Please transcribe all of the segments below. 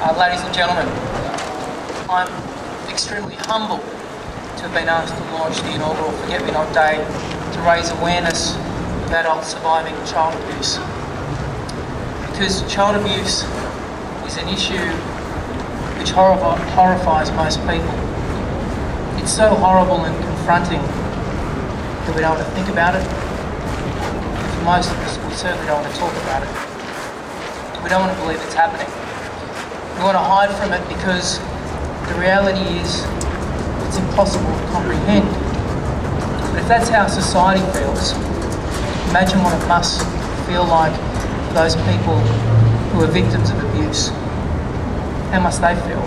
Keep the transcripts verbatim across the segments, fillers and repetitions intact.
Uh, ladies and gentlemen, I'm extremely humbled to have been asked to launch the inaugural Forget Me Not Day to raise awareness of adults surviving child abuse. Because child abuse is an issue which horror horrifies most people. It's so horrible and confronting that we don't want to think about it. For most of us, we certainly don't want to talk about it. We don't want to believe it's happening. We want to hide from it because the reality is it's impossible to comprehend. But if that's how society feels, imagine what it must feel like for those people who are victims of abuse. How must they feel?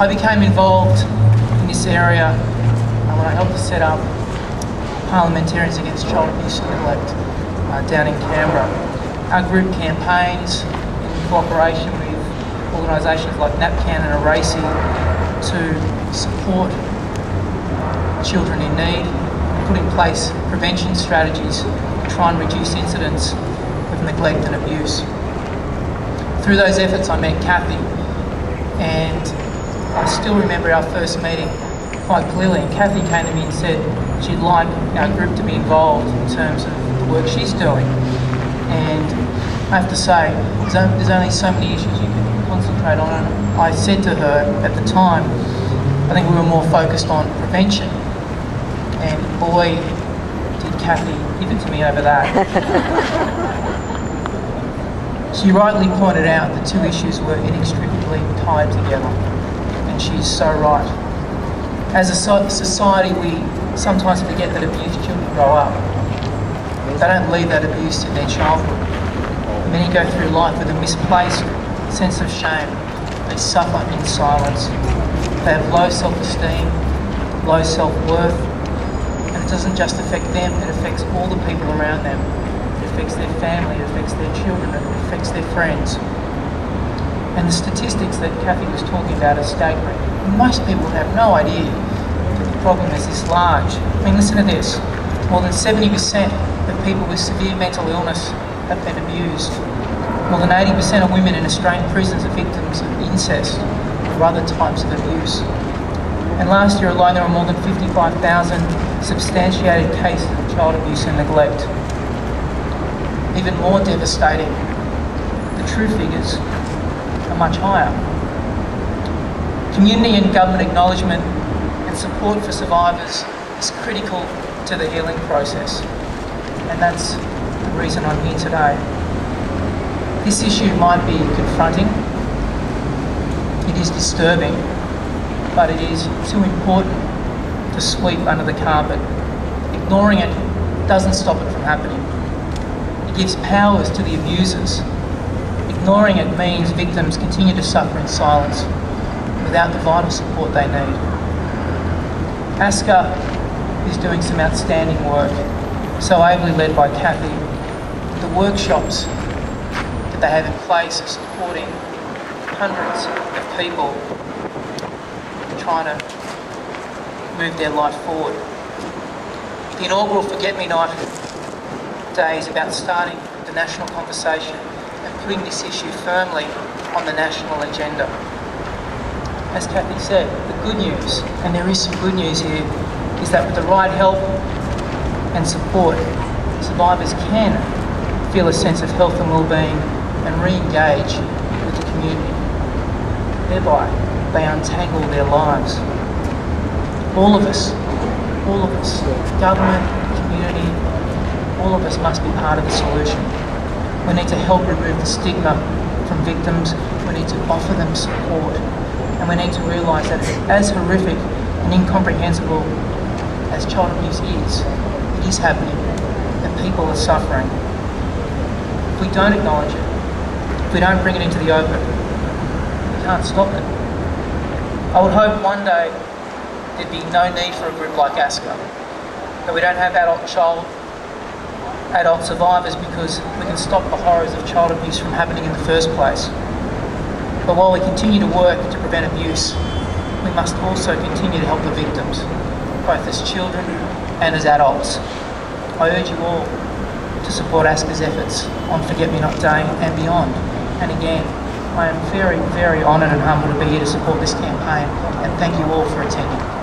I became involved in this area when I helped to set up Parliamentarians Against Child Abuse and Neglect uh, down in Canberra. Our group campaigns in cooperation with organisations like NAPCAN and ERACI to support children in need, put in place prevention strategies to try and reduce incidents of neglect and abuse. Through those efforts I met Cathy, and I still remember our first meeting quite clearly, and Cathy came to me and said she'd like our group to be involved in terms of the work she's doing. And I have to say, there's only so many issues you can concentrate on, and I said to her at the time, I think we were more focused on prevention, and boy did Cathy give it to me over that. She rightly pointed out the two issues were inextricably tied together, and she's so right. As a society, we sometimes forget that abused children grow up. They don't leave that abuse in their childhood. Many go through life with a misplaced sense of shame. They suffer in silence. They have low self-esteem, low self-worth, and it doesn't just affect them, it affects all the people around them. It affects their family, it affects their children, it affects their friends. And the statistics that Cathy was talking about are staggering. Most people have no idea that the problem is this large. I mean, listen to this. More than seventy percent of people with severe mental illness have been abused. More than eighty percent of women in Australian prisons are victims of incest or other types of abuse. And last year alone, there were more than fifty-five thousand substantiated cases of child abuse and neglect. Even more devastating, the true figures are much higher. Community and government acknowledgement and support for survivors is critical to the healing process. And that's the reason I'm here today. This issue might be confronting, it is disturbing, but it is too important to sweep under the carpet. Ignoring it doesn't stop it from happening. It gives powers to the abusers. Ignoring it means victims continue to suffer in silence without the vital support they need. ASCA is doing some outstanding work, so ably led by Cathy. The workshops that they have in place of supporting hundreds of people trying to move their life forward. The inaugural Forget Me Not Day is about starting the national conversation and putting this issue firmly on the national agenda. As Cathy said, the good news, and there is some good news here, is that with the right help and support, survivors can feel a sense of health and well-being and re-engage with the community. Thereby, they untangle their lives. All of us, all of us, government, community, all of us must be part of the solution. We need to help remove the stigma from victims, we need to offer them support, and we need to realise that as horrific and incomprehensible as child abuse is, it is happening, and people are suffering. If we don't acknowledge it, if we don't bring it into the open, we can't stop it. I would hope one day there'd be no need for a group like ASCA, that we don't have adult child, adult survivors, because we can stop the horrors of child abuse from happening in the first place. But while we continue to work to prevent abuse, we must also continue to help the victims, both as children and as adults. I urge you all to support ASCA's efforts on Forget Me Not Day and beyond. And again, I am very, very honoured and humbled to be here to support this campaign, and thank you all for attending.